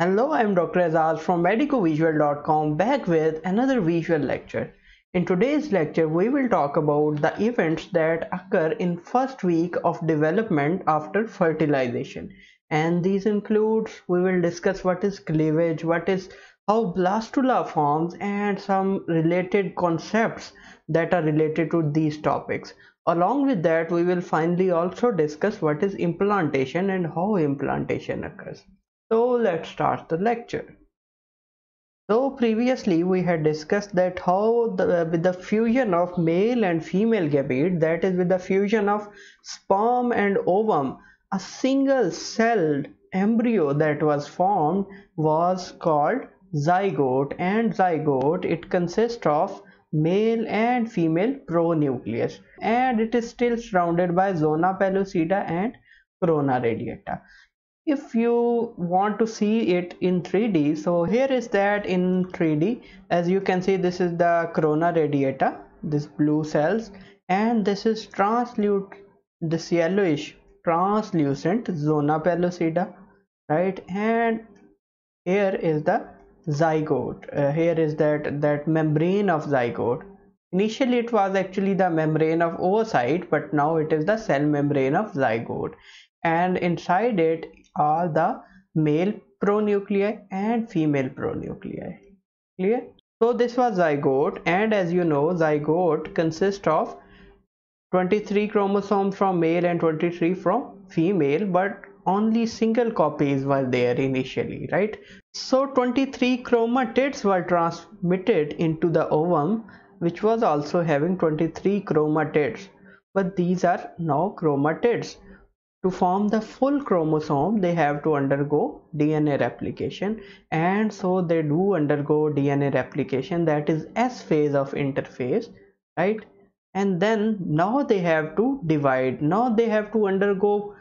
Hello, I am Dr. Azaz from medicovisual.com, back with another visual lecture. In today's lecture, we will talk about the events that occur in first week of development after fertilization. And these include, we will discuss what is cleavage, what is how blastula forms, and some related concepts that are related to these topics. Along with that, we will finally also discuss what is implantation and how implantation occurs. So let's start the lecture. So previously we had discussed that how with the fusion of male and female gamete, that is with the fusion of sperm and ovum, a single celled embryo that was formed was called zygote, and zygote it consists of male and female pronucleus, and it is still surrounded by zona pellucida and corona radiata. If you want to see it in 3D, so here is that in 3D. As you can see, this is the corona radiata, this blue cells, and this is this yellowish translucent zona pellucida, right? And here is the zygote. Here is that membrane of zygote. Initially it was actually the membrane of oocyte, but now it is the cell membrane of zygote, and inside it are the male pronuclei and female pronuclei. Clear? So this was zygote, and as you know, zygote consists of 23 chromosomes from male and 23 from female, but only single copies were there initially, right? So 23 chromatids were transmitted into the ovum, which was also having 23 chromatids, but these are now chromatids. To form the full chromosome, they have to undergo DNA replication, and so they do undergo DNA replication, that is S phase of interphase, right? And then now they have to divide. Now they have to undergo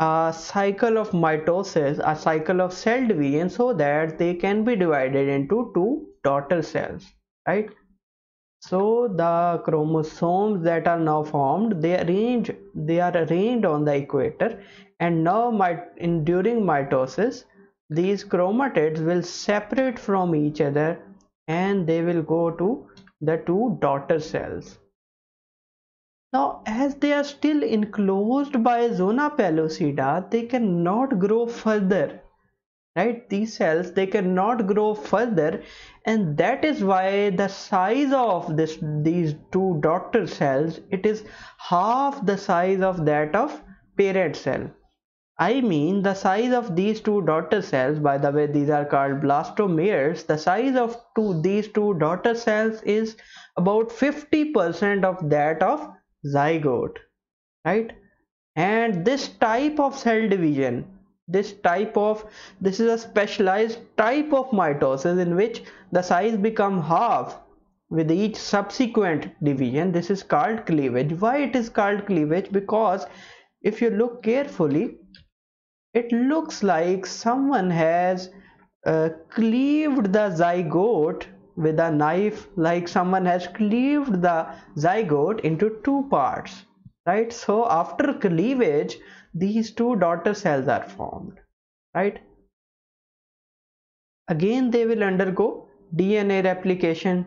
a cycle of mitosis, a cycle of cell division, so that they can be divided into two daughter cells, right? So the chromosomes that are now formed, they are arranged on the equator, and now during mitosis, these chromatids will separate from each other and they will go to the two daughter cells. Now, as they are still enclosed by zona pellucida, they cannot grow further, right? These cells, they cannot grow further, and that is why the size of these two daughter cells, it is half the size of that of parent cell. I mean, the size of these two daughter cells, by the way, these are called blastomeres, the size of these two daughter cells is about 50% of that of zygote, right? And this type of cell division, this is a specialized type of mitosis in which the size become half with each subsequent division. This is called cleavage. Why it is called cleavage? Because if you look carefully, it looks like someone has cleaved the zygote with a knife, like someone has cleaved the zygote into two parts, right? So after cleavage, these two daughter cells are formed, right? Again, they will undergo DNA replication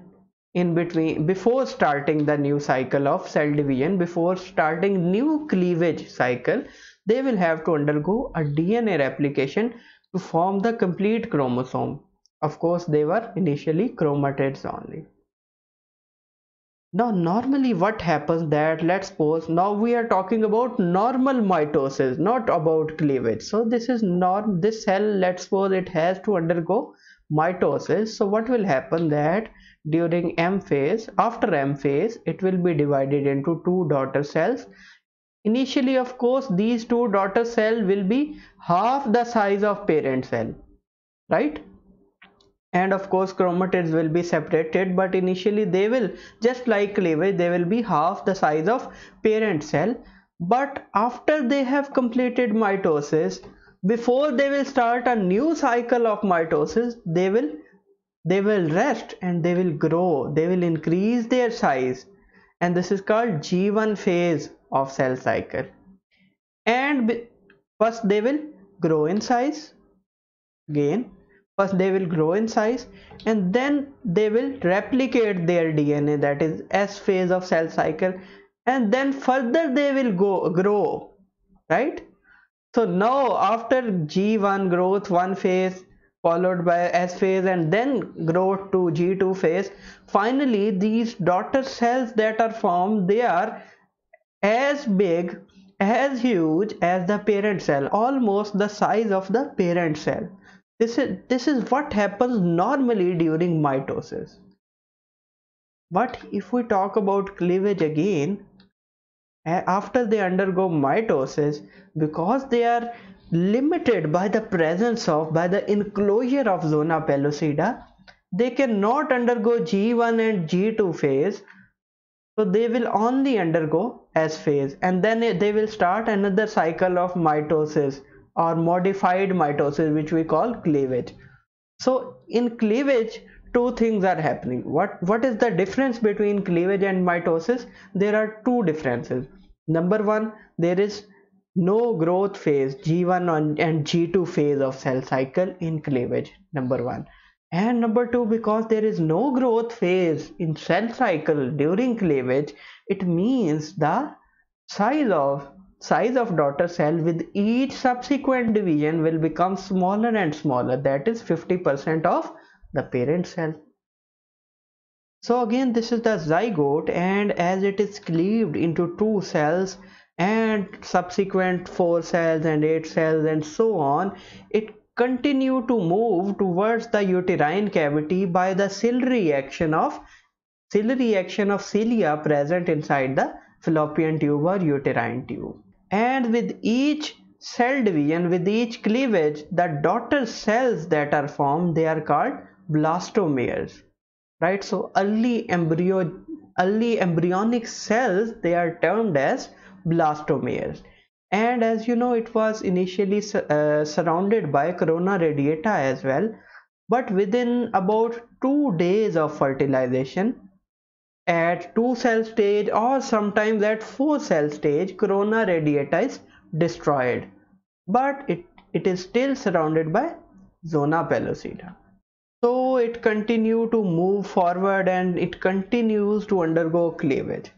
in between before starting the new cycle of cell division. Before starting new cleavage cycle, they will have to undergo a DNA replication to form the complete chromosome. Of course, they were initially chromatids only. Now normally what happens, that let's suppose now we are talking about normal mitosis, not about cleavage. So this is this cell, let's suppose it has to undergo mitosis. So what will happen, that during M phase, after M phase, it will be divided into two daughter cells. Initially, of course, these two daughter cells will be half the size of parent cell, right? And of course, chromatids will be separated, but initially they will, just like cleavage, they will be half the size of parent cell. But after they have completed mitosis, before they will start a new cycle of mitosis, they will rest and they will grow, they will increase their size, and this is called G1 phase of cell cycle. And first they will grow in size, gain. First they will grow in size and then they will replicate their DNA, that is S phase of cell cycle, and then further they will grow, right? So now after G1 growth 1 phase followed by S phase and then growth to G2 phase, finally these daughter cells that are formed, they are as big, as huge as the parent cell, almost the size of the parent cell. This is what happens normally during mitosis. But if we talk about cleavage again, after they undergo mitosis, because they are limited by the presence of, by the enclosure of zona pellucida, they cannot undergo G1 and G2 phase. So they will only undergo S phase and then they will start another cycle of mitosis or modified mitosis, which we call cleavage. So in cleavage, two things are happening. What is the difference between cleavage and mitosis? There are two differences. Number one, there is no growth phase, G1 and G2 phase of cell cycle in cleavage, number one. And number two, because there is no growth phase in cell cycle during cleavage, it means the size of daughter cell with each subsequent division will become smaller and smaller, that is 50% of the parent cell. So again, this is the zygote, and as it is cleaved into 2 cells and subsequent 4 cells and 8 cells and so on, it continue to move towards the uterine cavity by the ciliary action of cilia present inside the fallopian tube or uterine tube. And with each cell division, with each cleavage, the daughter cells that are formed, they are called blastomeres, right? So early embryonic cells, they are termed as blastomeres. And as you know, it was initially surrounded by corona radiata as well, but within about 2 days of fertilization at 2-cell stage or sometimes at 4-cell stage, corona radiata is destroyed, but it is still surrounded by zona pellucida. So it continues to move forward and it continues to undergo cleavage.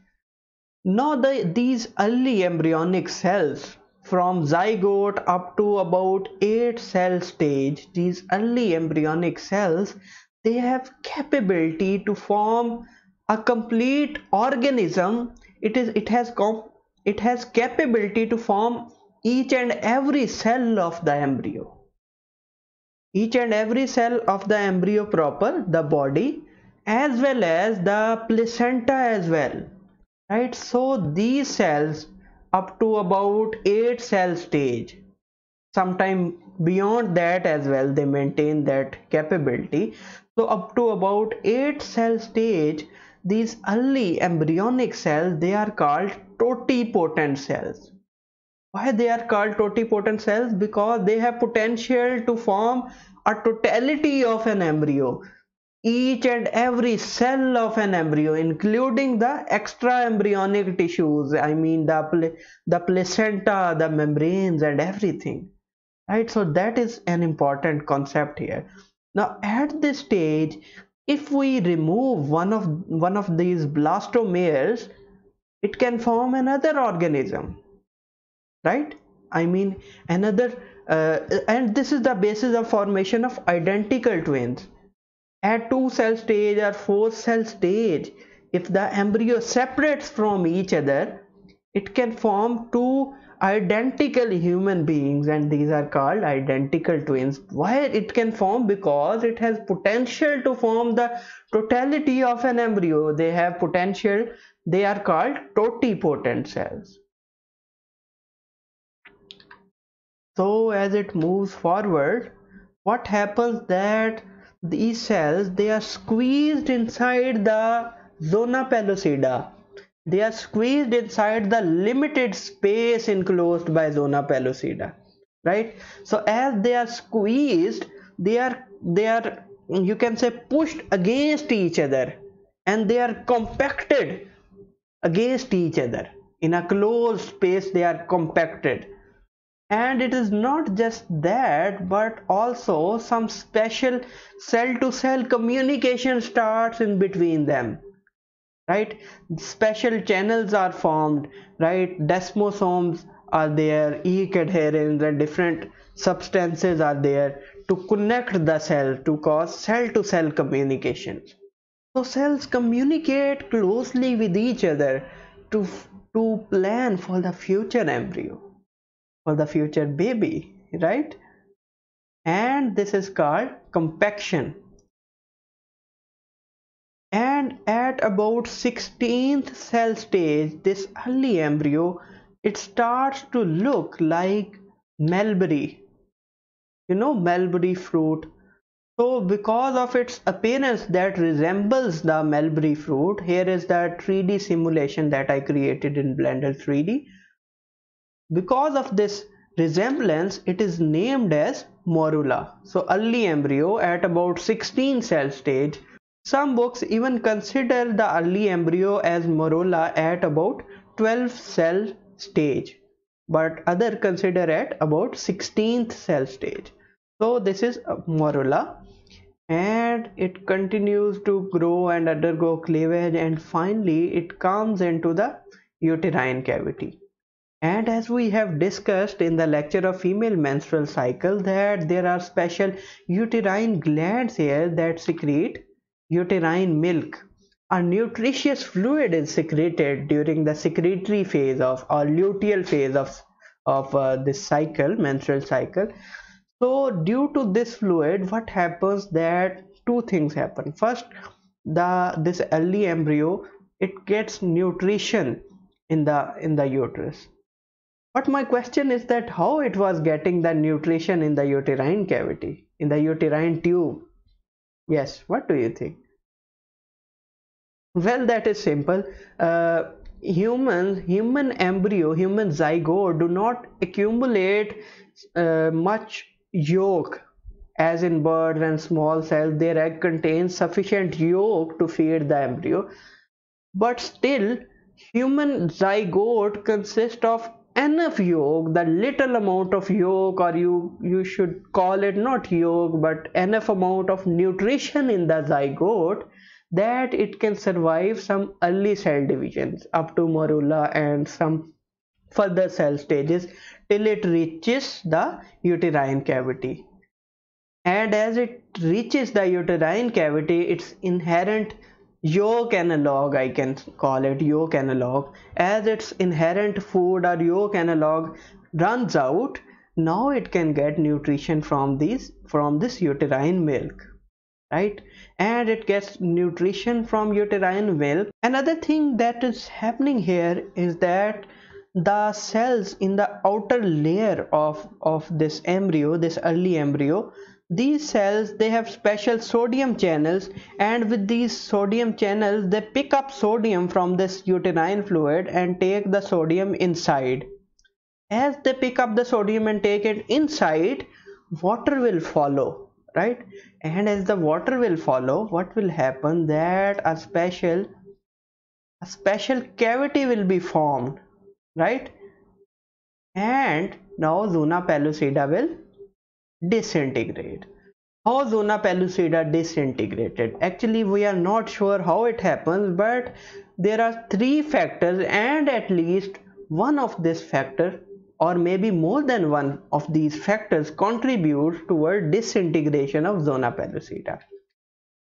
Now these early embryonic cells from zygote up to about 8-cell stage, these early embryonic cells, they have capability to form a complete organism. It has capability to form each and every cell of the embryo. Each and every cell of the embryo proper, the body, as well as the placenta as well. Right, so these cells up to about 8-cell stage, sometime beyond that as well, they maintain that capability. So up to about 8-cell stage, these early embryonic cells, they are called totipotent cells. Why they are called totipotent cells? Because they have potential to form a totality of an embryo. Each and every cell of an embryo, including the extra embryonic tissues, I mean the placenta, the membranes and everything, right? So that is an important concept here. Now at this stage, if we remove one of these blastomeres, it can form another organism, right? I mean another, and this is the basis of formation of identical twins. At 2-cell stage or 4-cell stage, if the embryo separates from each other, it can form 2 identical human beings, and these are called identical twins. Why it can form? Because it has potential to form the totality of an embryo. They have potential. They are called totipotent cells. So as it moves forward, what happens that these cells, they are squeezed inside the zona pellucida. They are squeezed inside the limited space enclosed by zona pellucida, right? So as they are squeezed, they are you can say pushed against each other, and they are compacted against each other. In a closed space, they are compacted. And it is not just that, but also some special cell-to-cell communication starts in between them, right? Special channels are formed, right? Desmosomes are there, cadherins and different substances are there to connect the cell, to cause cell-to-cell communication. So cells communicate closely with each other to plan for the future embryo, for the future baby, right? And this is called compaction. And at about 16th cell stage, this early embryo, it starts to look like mulberry, you know, mulberry fruit. So because of its appearance that resembles the mulberry fruit, here is the 3D simulation that I created in Blender 3D. Because of this resemblance, it is named as morula. So early embryo at about 16 cell stage. Some books even consider the early embryo as morula at about 12 cell stage, but other consider at about 16th cell stage. So this is morula, and it continues to grow and undergo cleavage, and finally it comes into the uterine cavity. And as we have discussed in the lecture of female menstrual cycle, that there are special uterine glands here that secrete uterine milk. A nutritious fluid is secreted during the secretory phase of or luteal phase of this cycle, menstrual cycle. So due to this fluid, what happens that two things happen. First, this early embryo, it gets nutrition in the uterus. But my question is that how it was getting the nutrition in the uterine cavity, in the uterine tube? Yes, what do you think? Well, that is simple. Human embryo, human zygote do not accumulate much yolk as in birds and small cells. Their egg contains sufficient yolk to feed the embryo. But still, human zygote consists of enough yolk, the little amount of yolk, or you should call it not yolk but enough amount of nutrition in the zygote that it can survive some early cell divisions up to morula and some further cell stages till it reaches the uterine cavity. And as it reaches the uterine cavity, its inherent yolk analog, I can call it yolk analog, as its inherent food or yolk analog runs out, now it can get nutrition from this uterine milk, right? And it gets nutrition from uterine milk. Another thing that is happening here is that the cells in the outer layer of this embryo, this early embryo, these cells, they have special sodium channels, and with these sodium channels they pick up sodium from this uterine fluid and take the sodium inside. As they pick up the sodium and take it inside, water will follow, right? And as the water will follow, what will happen that a special cavity will be formed, right? And now zona pellucida will disintegrate. How zona pellucida disintegrated? Actually, we are not sure how it happens, but there are three factors, and at least one of this factor, or maybe more than one of these factors, contributes toward disintegration of zona pellucida.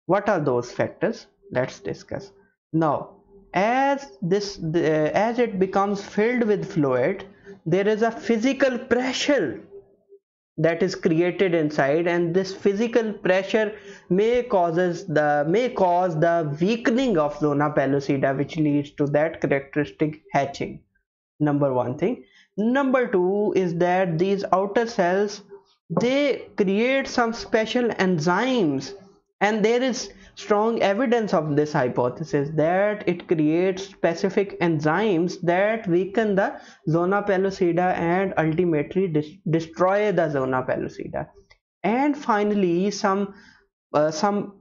What are those factors? Let's discuss. Now, as it becomes filled with fluid, there is a physical pressure that is created inside, and this physical pressure may cause the weakening of zona pellucida, which leads to that characteristic hatching. Number one thing. Number two is that these outer cells, they create some special enzymes, and there is strong evidence of this hypothesis that it creates specific enzymes that weaken the zona pellucida and ultimately destroy the zona pellucida. And finally, some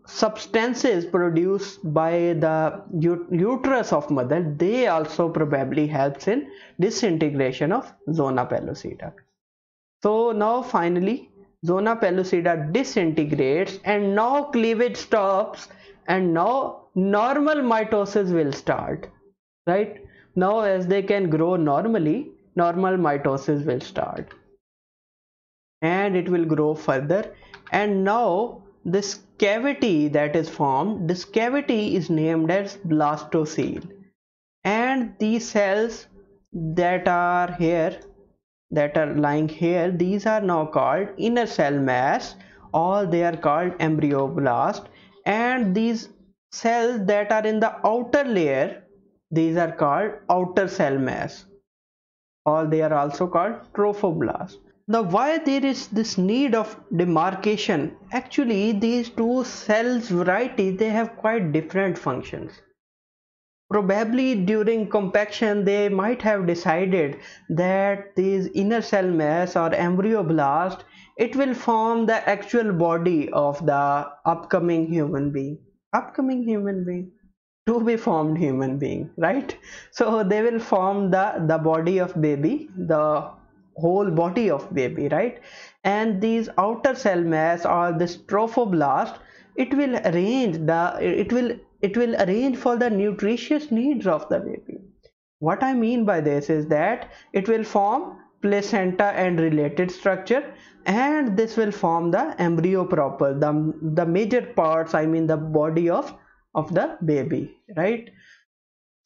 substances produced by the uterus of mother, they also probably helps in disintegration of zona pellucida. So now finally zona pellucida disintegrates and now cleavage stops and now normal mitosis will start, right? Now as they can grow normally, normal mitosis will start and it will grow further. And now this cavity that is formed, this cavity is named as blastocele, and these cells that are here, that are lying here, these are now called inner cell mass, or they are called embryoblast, and these cells that are in the outer layer, these are called outer cell mass, or they are also called trophoblast. Now why there is this need of demarcation? Actually these two cells variety, they have quite different functions. Probably during compaction they might have decided that these inner cell mass or embryoblast, it will form the actual body of the upcoming human being. Upcoming human being, to be formed human being, right? So they will form the body of baby, the whole body of baby, right? And these outer cell mass or this trophoblast, it will arrange for the nutritious needs of the baby. What I mean by this is that it will form placenta and related structure, and this will form the embryo proper, the major parts, I mean the body of the baby, right?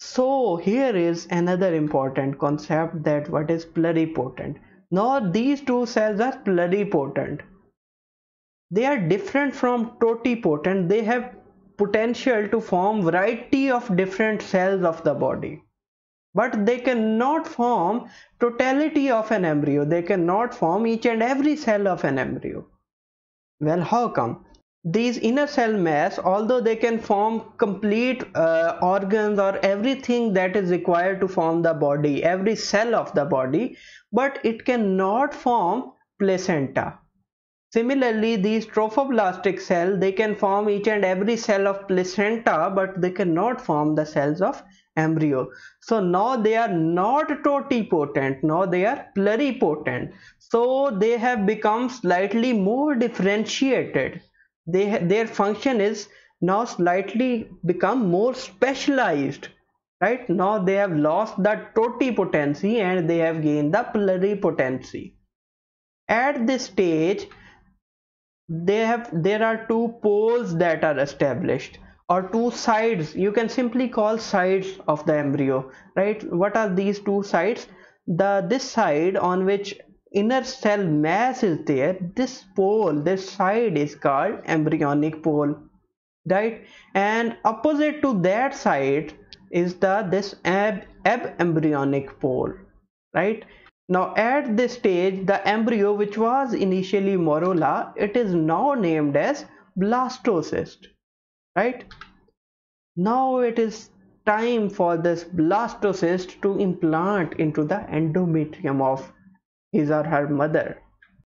So here is another important concept, that what is pluripotent. Now these two cells are pluripotent. They are different from totipotent. They have potential to form variety of different cells of the body, but they cannot form totality of an embryo. They cannot form each and every cell of an embryo. Well, how come? These inner cell mass, although they can form complete organs or everything that is required to form the body, every cell of the body, but it cannot form placenta. Similarly, these trophoblastic cells, they can form each and every cell of placenta, but they cannot form the cells of embryo. So now they are not totipotent, now they are pluripotent. So they have become slightly more differentiated. Their function is now slightly become more specialized, right? Now they have lost the totipotency and they have gained the pluripotency. At this stage, there are two poles that are established, or two sides, you can simply call sides of the embryo, right? What are these two sides? This side on which inner cell mass is there, this pole, this side is called embryonic pole, right? And opposite to that side is this abembryonic pole, right? Now at this stage, the embryo, which was initially morula, it is now named as blastocyst, right? Now it is time for this blastocyst to implant into the endometrium of his or her mother.